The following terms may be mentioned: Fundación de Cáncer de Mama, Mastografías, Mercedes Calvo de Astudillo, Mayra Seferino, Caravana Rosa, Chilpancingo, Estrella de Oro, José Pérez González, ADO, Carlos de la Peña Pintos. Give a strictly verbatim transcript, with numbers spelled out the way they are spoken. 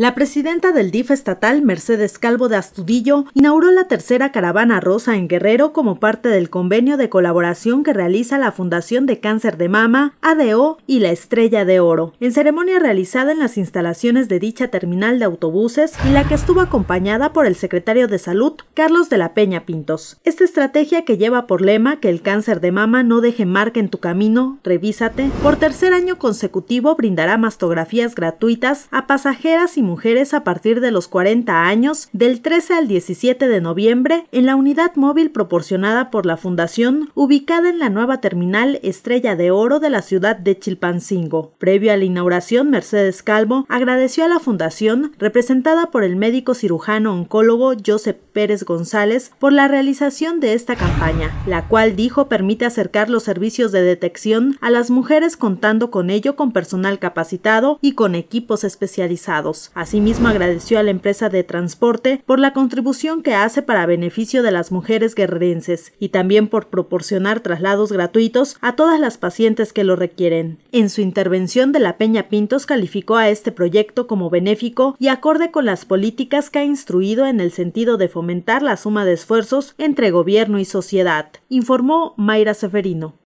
La presidenta del D I F estatal, Mercedes Calvo de Astudillo, inauguró la tercera Caravana Rosa en Guerrero como parte del convenio de colaboración que realiza la Fundación de Cáncer de Mama, A D O y la Estrella de Oro, en ceremonia realizada en las instalaciones de dicha terminal de autobuses y la que estuvo acompañada por el secretario de Salud, Carlos de la Peña Pintos. Esta estrategia que lleva por lema que el cáncer de mama no deje marca en tu camino, revísate, por tercer año consecutivo brindará mastografías gratuitas a pasajeras y mujeres a partir de los cuarenta años del trece al diecisiete de noviembre en la unidad móvil proporcionada por la Fundación ubicada en la nueva terminal Estrella de Oro de la ciudad de Chilpancingo. Previo a la inauguración, Mercedes Calvo agradeció a la Fundación, representada por el médico cirujano oncólogo José Pérez González, por la realización de esta campaña, la cual dijo permite acercar los servicios de detección a las mujeres contando con ello con personal capacitado y con equipos especializados. Asimismo, agradeció a la empresa de transporte por la contribución que hace para beneficio de las mujeres guerrerenses y también por proporcionar traslados gratuitos a todas las pacientes que lo requieren. En su intervención, de la Peña Pintos calificó a este proyecto como benéfico y acorde con las políticas que ha instruido en el sentido de fomentar la suma de esfuerzos entre gobierno y sociedad, informó Mayra Seferino.